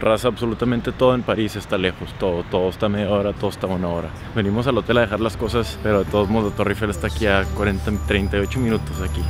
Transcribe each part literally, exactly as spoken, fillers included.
raza, absolutamente todo en París está lejos, todo, todo está media hora, todo está una hora. Venimos al hotel a dejar las cosas, pero de todos modos la Torre Eiffel está aquí a cuarenta, treinta y ocho minutos aquí.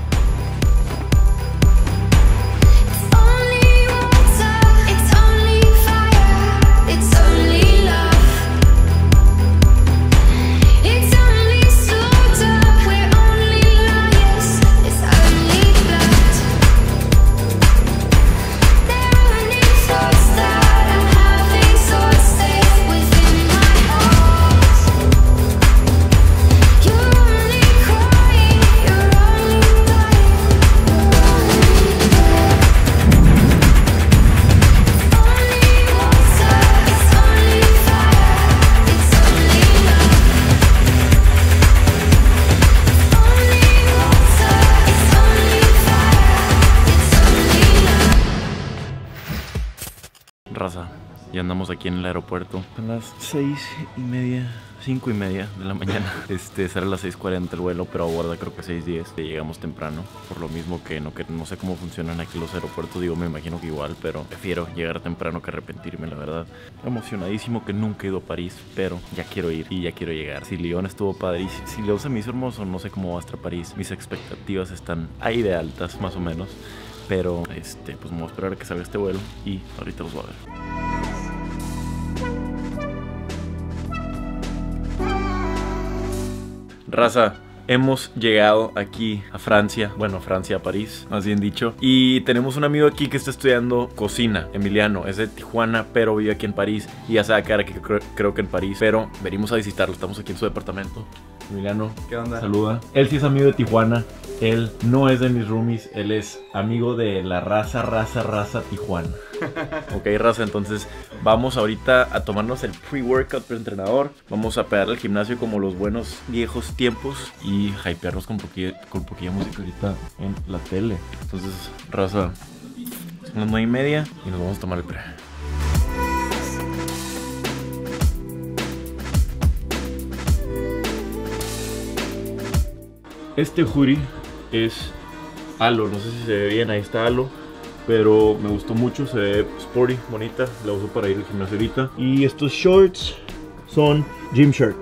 Raza, ya andamos aquí en el aeropuerto. Son las seis y media, cinco y media de la mañana. Este, sale a las seis cuarenta el vuelo, pero aborda creo que seis diez. Llegamos temprano, por lo mismo que no, que no sé cómo funcionan aquí los aeropuertos. Digo, me imagino que igual, pero prefiero llegar temprano que arrepentirme, la verdad. Emocionadísimo que nunca he ido a París, pero ya quiero ir y ya quiero llegar. Si Lyon estuvo padrísimo, si Lyon se me hizo hermoso, no sé cómo va a estar París. Mis expectativas están ahí de altas, más o menos. Pero, este, pues me voy a esperar a que salga este vuelo y ahorita los voy a ver. Raza, hemos llegado aquí a Francia, bueno, a Francia, a París, más bien dicho. Y tenemos un amigo aquí que está estudiando cocina, Emiliano. Es de Tijuana, pero vive aquí en París. Y ya se va a quedar aquí, creo, creo que en París. Pero venimos a visitarlo, estamos aquí en su departamento. Emiliano, ¿qué onda? Saluda. Él sí es amigo de Tijuana. Él no es de mis roomies, él es amigo de la raza, raza, raza Tijuana. Ok, raza, entonces vamos ahorita a tomarnos el pre-workout pre-entrenador. Vamos a pegarle al gimnasio como los buenos viejos tiempos y hypearnos con poquilla, con poquilla música ahorita en la tele. Entonces, raza, son las nueve y media y nos vamos a tomar el pre. Este hoodie es Alo, no sé si se ve bien, ahí está Alo, pero me gustó mucho, se ve sporty, bonita, la uso para ir al gimnasio ahorita. Y estos shorts son Gymshark,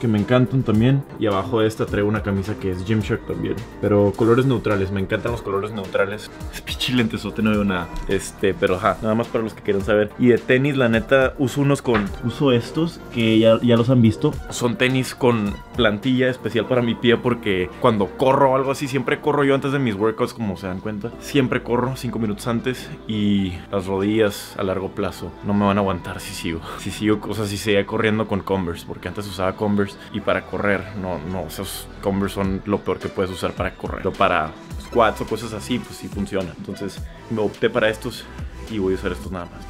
que me encantan también, y abajo de esta traigo una camisa que es Gymshark también, pero colores neutrales, me encantan los colores neutrales. Es pinche lentesote, no veo nada, este, pero ajá, nada más para los que quieran saber. Y de tenis, la neta, uso unos con, uso estos, que ya, ya los han visto, son tenis con plantilla especial para mi pie, porque cuando corro o algo así, siempre corro yo antes de mis workouts, como se dan cuenta, siempre corro cinco minutos antes, y las rodillas a largo plazo no me van a aguantar si sigo, si sigo, o sea, si seguía corriendo con Converse, porque antes usaba Converse, y para correr, no, no, esos Converse son lo peor que puedes usar para correr. Pero para squats o cosas así, pues sí funciona. Entonces me opté para estos y voy a usar estos nada más.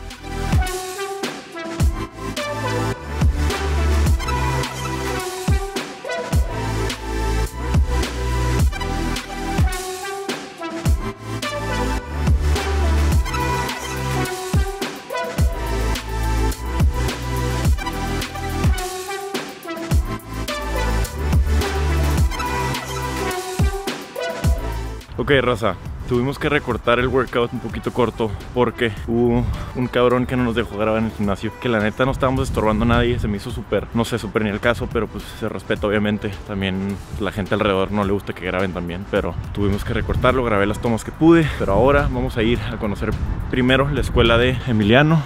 Ok, raza, tuvimos que recortar el workout un poquito corto porque hubo un cabrón que no nos dejó grabar en el gimnasio, que la neta no estábamos estorbando a nadie, se me hizo súper, no sé, súper ni el caso, pero pues se respeta obviamente, también la gente alrededor no le gusta que graben también, pero tuvimos que recortarlo, grabé las tomas que pude, pero ahora vamos a ir a conocer primero la escuela de Emiliano,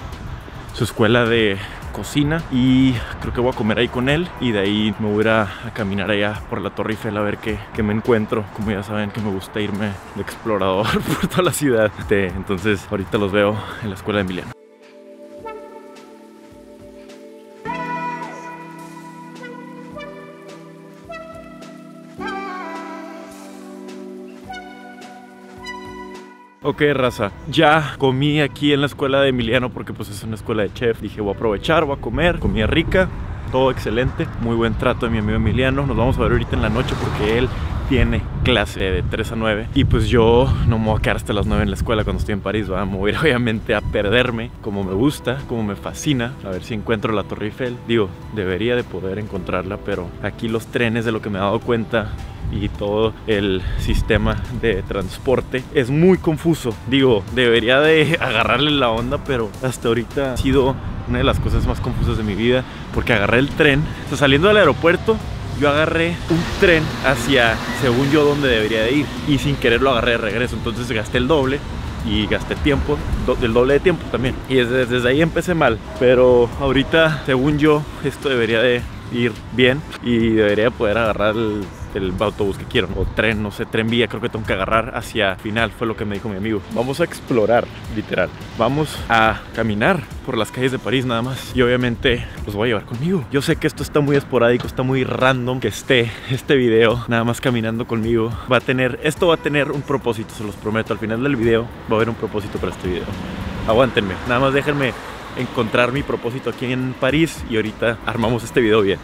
su escuela de cocina, y creo que voy a comer ahí con él y de ahí me voy a, a caminar allá por la Torre Eiffel a ver qué, qué me encuentro. Como ya saben que me gusta irme de explorador por toda la ciudad, entonces ahorita los veo en la escuela de Emiliano. Ok, raza, ya comí aquí en la escuela de Emiliano porque pues es una escuela de chef. Dije, voy a aprovechar, voy a comer, comida rica, todo excelente. Muy buen trato de mi amigo Emiliano. Nos vamos a ver ahorita en la noche porque él tiene clase de tres a nueve. Y pues yo no me voy a quedar hasta las nueve en la escuela cuando estoy en París. Va, me voy a ir obviamente a perderme como me gusta, como me fascina. A ver si encuentro la Torre Eiffel. Digo, debería de poder encontrarla, pero aquí los trenes, de lo que me he dado cuenta, y todo el sistema de transporte es muy confuso. Digo, debería de agarrarle la onda, pero hasta ahorita ha sido una de las cosas más confusas de mi vida, porque agarré el tren, o sea, saliendo del aeropuerto yo agarré un tren hacia, según yo, donde debería de ir, y sin querer lo agarré de regreso, entonces gasté el doble y gasté tiempo, do, el doble de tiempo también, y desde, desde ahí empecé mal. Pero ahorita, según yo, esto debería de ir bien y debería poder agarrar el, el autobús que quiero, o tren, no sé, tren vía, creo que tengo que agarrar hacia final, fue lo que me dijo mi amigo. Vamos a explorar, literal, vamos a caminar por las calles de París nada más, y obviamente los voy a llevar conmigo. Yo sé que esto está muy esporádico, está muy random que esté este video nada más caminando conmigo. Va a tener, esto va a tener un propósito, se los prometo, al final del video va a haber un propósito para este video. Aguántenme, nada más déjenme encontrar mi propósito aquí en París y ahorita armamos este video bien.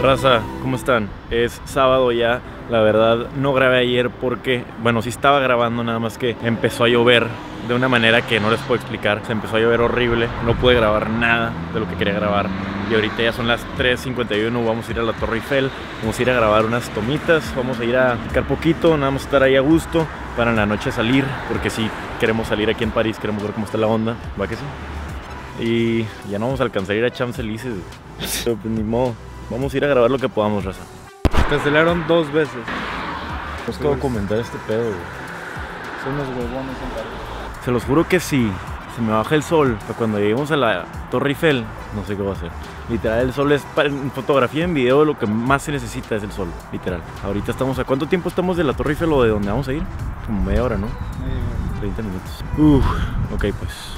Raza, ¿cómo están? Es sábado ya. La verdad no grabé ayer porque, bueno, sí estaba grabando, nada más que empezó a llover de una manera que no les puedo explicar. Se empezó a llover horrible, no pude grabar nada de lo que quería grabar. Y ahorita ya son las tres cincuenta y uno, vamos a ir a la Torre Eiffel, vamos a ir a grabar unas tomitas, vamos a ir a picar poquito, nada más estar ahí a gusto para en la noche salir, porque sí, queremos salir aquí en París, queremos ver cómo está la onda, ¿va que sí? Y ya no vamos a alcanzar a ir a Champs-Élysées, pero pues ni modo, vamos a ir a grabar lo que podamos, raza. Cancelaron dos veces. No puedo comentar este pedo, güey. Son unos huevones en París. Se los juro que sí. Se me baja el sol, pero cuando lleguemos a la Torre Eiffel, no sé qué va a hacer. Literal, el sol es, en fotografía, en video, lo que más se necesita es el sol, literal. Ahorita estamos a, ¿cuánto tiempo estamos de la Torre Eiffel o de dónde vamos a ir? Como media hora, ¿no? Eh, treinta minutos. Uff, ok, pues.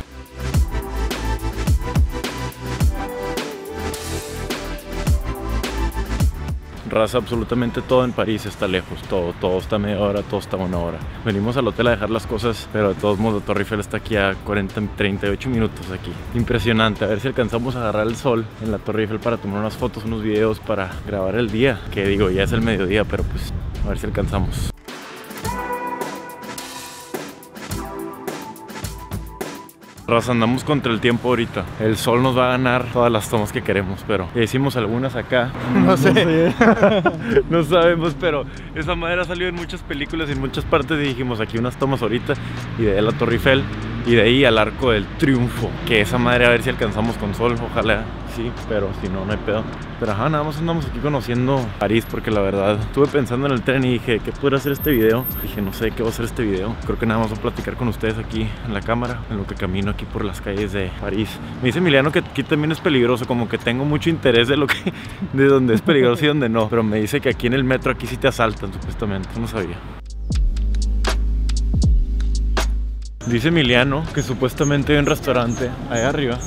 Raza, absolutamente todo en París está lejos, todo, todo está media hora, todo está una hora. Venimos al hotel a dejar las cosas, pero de todos modos la Torre Eiffel está aquí a cuarenta, treinta y ocho minutos aquí. Impresionante, a ver si alcanzamos a agarrar el sol en la Torre Eiffel para tomar unas fotos, unos videos, para grabar el día. Que digo, ya es el mediodía, pero pues a ver si alcanzamos. Raza, andamos contra el tiempo ahorita. El sol nos va a ganar todas las tomas que queremos, pero ya hicimos algunas acá. No sé. No sabemos, pero esa madera salió en muchas películas y en muchas partes. Y dijimos aquí unas tomas ahorita y de ahí a la Torre Eiffel y de ahí al Arco del Triunfo. Que esa madre, a ver si alcanzamos con sol, ojalá. Sí, pero si no, no hay pedo. Pero ajá, nada más andamos aquí conociendo París, porque la verdad estuve pensando en el tren y dije, ¿qué podría hacer este video? Dije, no sé qué va a hacer este video. Creo que nada más voy a platicar con ustedes aquí en la cámara, en lo que camino aquí por las calles de París. Me dice Emiliano que aquí también es peligroso, como que tengo mucho interés de lo que, de dónde es peligroso y dónde no. Pero me dice que aquí en el metro, aquí sí te asaltan, supuestamente. No sabía. Dice Emiliano que supuestamente hay un restaurante allá arriba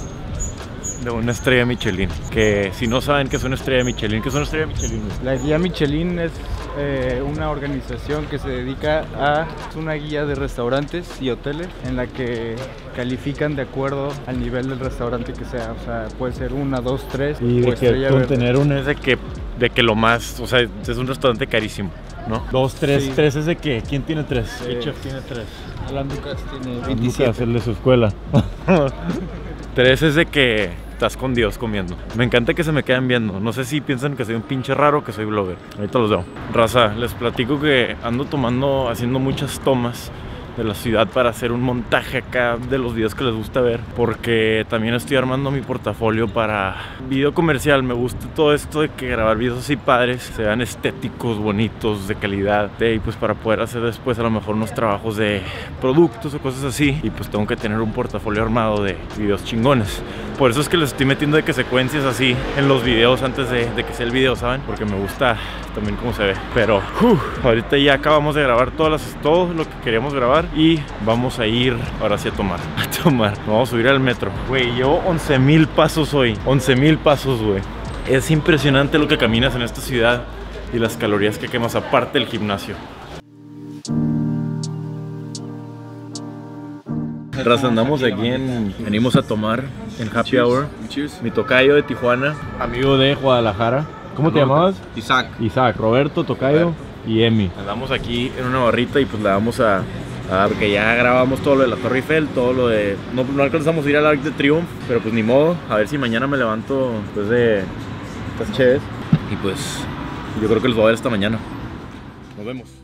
de una estrella Michelin. Que si no saben que es una estrella Michelin, ¿qué es una estrella Michelin? La guía Michelin es eh, una organización que se dedica a, es una guía de restaurantes y hoteles en la que califican de acuerdo al nivel del restaurante que sea. O sea, puede ser una, dos, tres. Y de que con tener una es de que, de que lo más, o sea, es un restaurante carísimo, ¿no? Dos, tres, sí. Tres es de que, ¿quién tiene tres? Eh, Chef tiene tres. Alan Lucas tiene veintisiete. Lucas, el de su escuela. Tres es de que estás con Dios comiendo. Me encanta que se me quedan viendo. No sé si piensan que soy un pinche raro, que soy blogger. Ahorita los veo. Raza, les platico que ando tomando, haciendo muchas tomas de la ciudad para hacer un montaje acá de los videos que les gusta ver, porque también estoy armando mi portafolio para video comercial. Me gusta todo esto de que grabar videos así padres, sean estéticos, bonitos, de calidad, y pues para poder hacer después a lo mejor unos trabajos de productos o cosas así. Y pues tengo que tener un portafolio armado de videos chingones. Por eso es que les estoy metiendo de que secuencias así en los videos antes de, de que sea el video, ¿saben? Porque me gusta también cómo se ve. Pero uh, ahorita ya acabamos de grabar todas las, todo lo que queríamos grabar y vamos a ir ahora sí a tomar. A tomar. Vamos a subir al metro. Güey, llevo once mil pasos hoy. once mil pasos, güey. Es impresionante lo que caminas en esta ciudad y las calorías que quemas, aparte del gimnasio. Raza, andamos aquí en... Venimos a tomar en Happy Hour. Mi tocayo de Tijuana. Amigo de Guadalajara. ¿Cómo te llamabas? Isaac. Isaac, Roberto, tocayo y Emi. Andamos aquí en una barrita y pues la vamos a... ¿verdad? Porque ya grabamos todo lo de la Torre Eiffel, todo lo de... No, no alcanzamos a ir al Arc de Triunfo, pero pues ni modo. A ver si mañana me levanto después de estas chéves. Y pues yo creo que los voy a ver esta mañana. Nos vemos.